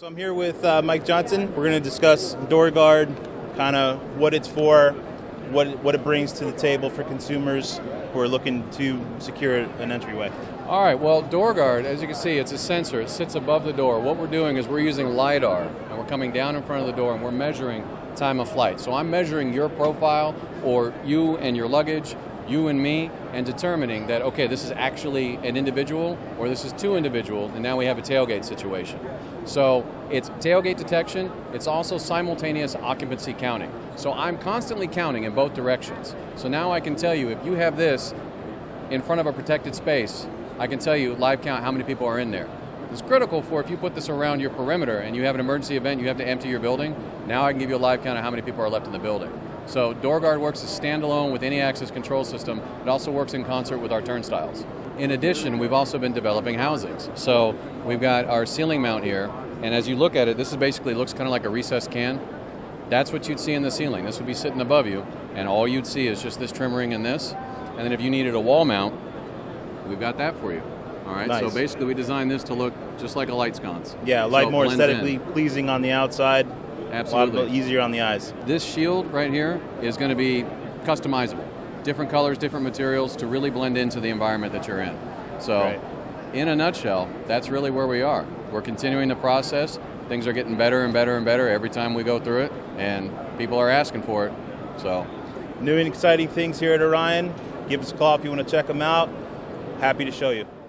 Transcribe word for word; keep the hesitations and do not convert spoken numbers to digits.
So I'm here with uh, Mike Johnson. We're going to discuss DoorGuard, kind of what it's for, what it, what it brings to the table for consumers who are looking to secure an entryway. All right, well, DoorGuard, as you can see, it's a sensor. It sits above the door. What we're doing is we're using LiDAR, and we're coming down in front of the door, and we're measuring time of flight. So I'm measuring your profile, or you and your luggage, you and me, and determining that, okay, this is actually an individual or this is two individuals, and now we have a tailgate situation. So it's tailgate detection, it's also simultaneous occupancy counting. So I'm constantly counting in both directions. So now I can tell you, if you have this in front of a protected space, I can tell you live count how many people are in there. It's critical for if you put this around your perimeter and you have an emergency event, you have to empty your building, now I can give you a live count of how many people are left in the building. So DoorGuard works as standalone with any access control system. It also works in concert with our turnstiles. In addition, we've also been developing housings. So we've got our ceiling mount here, and as you look at it, this is basically looks kind of like a recessed can. That's what you'd see in the ceiling. This would be sitting above you, and all you'd see is just this trim ring and this. And then if you needed a wall mount, we've got that for you. All right, nice. So basically we designed this to look just like a light sconce. Yeah, light so more aesthetically in. pleasing on the outside. Absolutely. A lot easier on the eyes. This shield right here is going to be customizable. Different colors, different materials to really blend into the environment that you're in. So right. In a nutshell, that's really where we are. We're continuing the process. Things are getting better and better and better every time we go through it, and people are asking for it. So new and exciting things here at Orion. Give us a call if you want to check them out. Happy to show you.